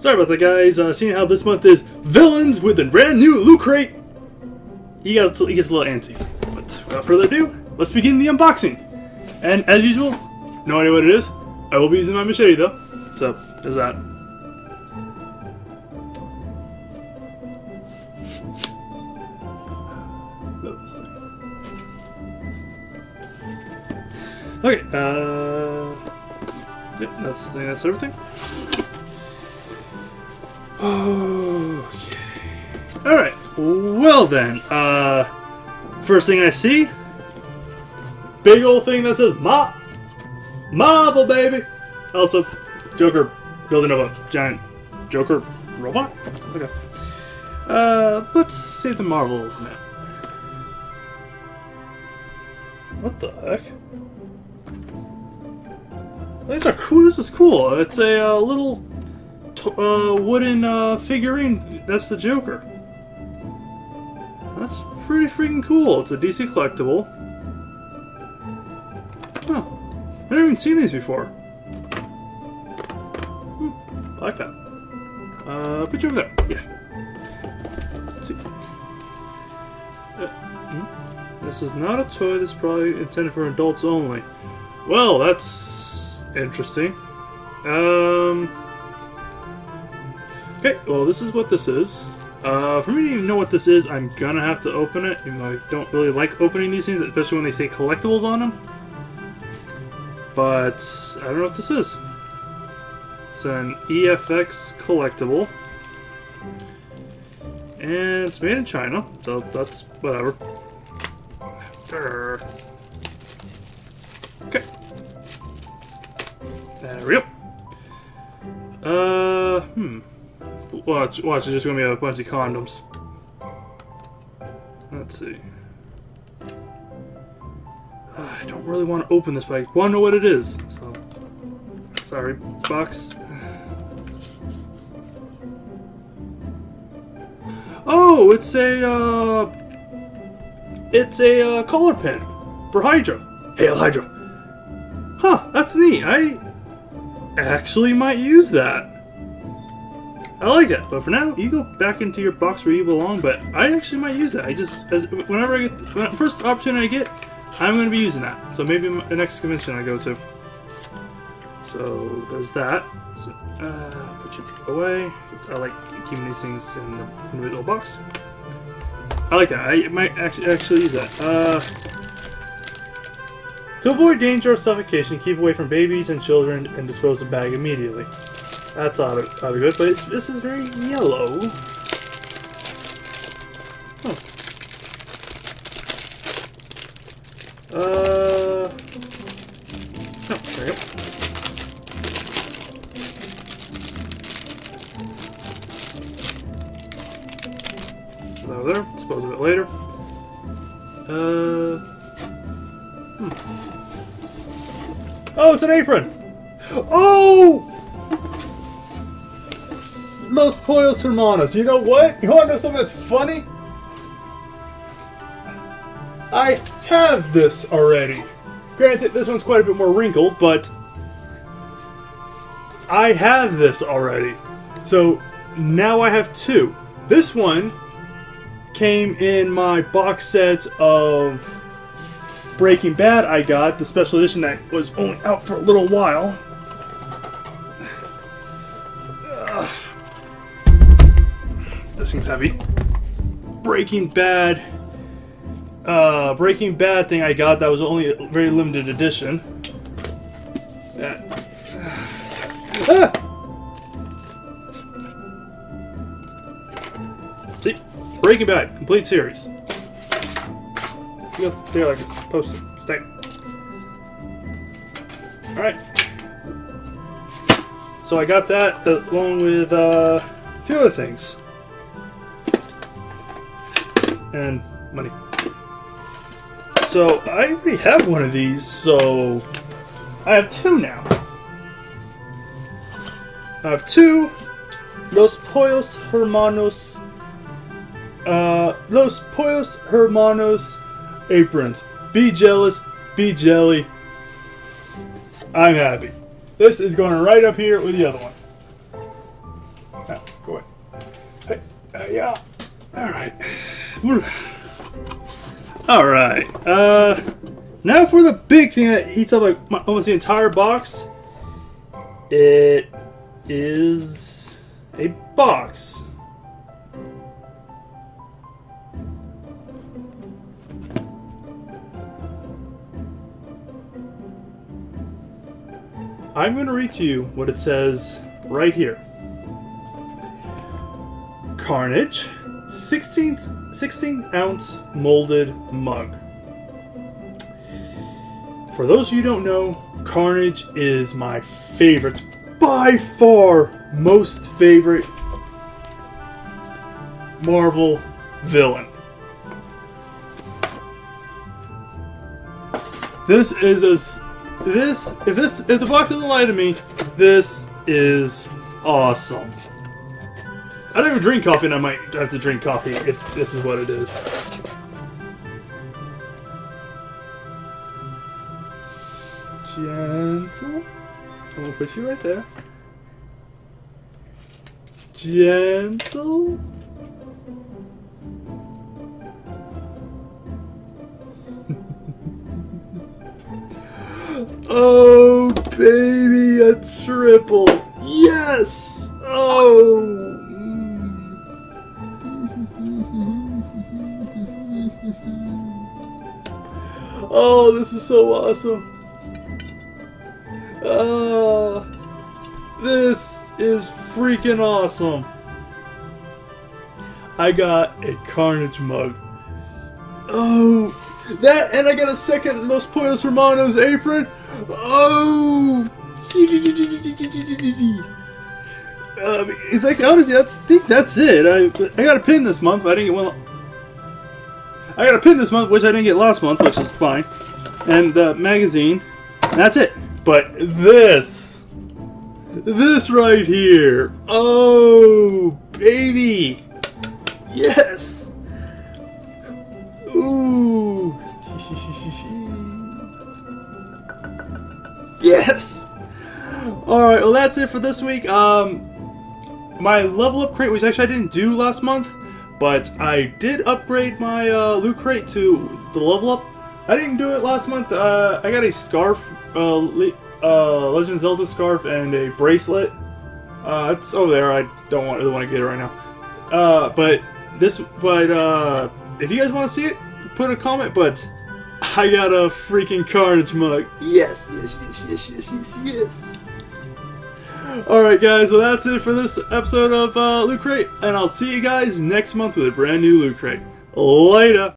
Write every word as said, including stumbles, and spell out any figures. Sorry about that, guys. Uh, seeing how this month is Villains with a brand new Loot Crate, he gets, he gets a little antsy. But without further ado, let's begin the unboxing. And as usual, no idea what it is. I will be using my machete though, so there's that. Love this thing. Okay, uh, yep, that's I think that's everything. Okay. All right. Well then, uh, first thing I see, big old thing that says Ma, MARVEL, baby. Also, Joker building up a giant Joker robot. Okay. Uh, let's see the MARVEL map. What the heck? These are cool. This is cool. It's a uh, little t uh, wooden uh, figurine. That's the Joker. That's pretty freaking cool. It's a D C collectible. Huh. I've never even seen these before. Hmm. I like that. Uh, put you over there. Yeah. Let's see. Uh, hmm. This is not a toy. This is probably intended for adults only. Well, that's interesting. Um, okay, well, this is what this is. Uh, for me to even know what this is, I'm gonna have to open it, even though I don't really like opening these things, especially when they say collectibles on them. But I don't know what this is. It's an E F X collectible. And it's made in China, so that's whatever. Okay. There we go. Uh, hmm. Watch, watch, there's just gonna be a bunch of condoms. Let's see. Uh, I don't really want to open this, but I want to know what it is, so. Sorry, box. Oh, it's a, uh... It's a, uh, collar pin for Hydra. Hail Hydra. Huh, that's neat. I... actually might use that. I like it, but for now, you go back into your box where you belong, but I actually might use that. I just, as, whenever I get, the first opportunity I get, I'm going to be using that. So maybe the next convention I go to. So, there's that. So, uh, put you away. I like keeping these things in the individual box. I like that. I might actually, actually use that. Uh... To avoid danger or suffocation, keep away from babies and children and dispose of bag immediately. That's ought to, ought to be good, but it's, this is very yellow. Huh. Uh. Oh, there we go. Put that over there. Dispose of it later. Uh. Oh, it's an apron! Oh! Los Pollos Hermanos. You know what? You want to know something that's funny? I have this already. Granted, this one's quite a bit more wrinkled, but... I have this already. So, now I have two. This one came in my box set of... Breaking Bad. I got the special edition that was only out for a little while. Ugh. This thing's heavy. Breaking Bad. Uh, Breaking Bad thing I got that was only a very limited edition. That. Ah! See, Breaking Bad complete series. There, like it's posted. Stay. Alright. So I got that along with uh, a few other things. And money. So I already have one of these, so I have two now. I have two Los Pollos Hermanos. Uh, Los Pollos Hermanos. Aprons. Be jealous, be jelly. I'm happy. This is going right up here with the other one. yeah. Alright. Alright. Uh, now for the big thing that eats up like my, almost the entire box. It is a box. I'm going to read to you what it says right here. Carnage, sixteen ounce molded mug. For those of you who don't know, Carnage is my favorite, by far most favorite Marvel villain. This is a... This, if this, if the box doesn't lie to me, this is awesome. I don't even drink coffee, and I might have to drink coffee if this is what it is. Gentle. I'm gonna put you right there. Gentle. Oh, baby, a triple. Yes! Oh! Oh, this is so awesome. Oh, this is freaking awesome. I got a Carnage mug. Oh, that, and I got a second Los Pollos Hermanos apron. Oh! Uh, it's like, honestly, I think that's it. I I got a pin this month, but I didn't get one. I got a pin this month, which I didn't get last month, which is fine. And the magazine. That's it. But this. This right here. Oh, baby. Yes! Ooh. Yes! Alright, well that's it for this week. Um, my level up crate, which actually I didn't do last month, but I did upgrade my uh, loot crate to the level up. I didn't do it last month. Uh, I got a scarf, uh, Le uh, Legend of Zelda scarf, and a bracelet. Uh, it's over there. I don't want, really want to get it right now. Uh, but this, but uh, if you guys want to see it, put in a comment, but... I got a freaking Carnage mug. Yes, yes, yes, yes, yes, yes, yes. Alright guys, well that's it for this episode of uh, Loot Crate, and I'll see you guys next month with a brand new Loot Crate. Later!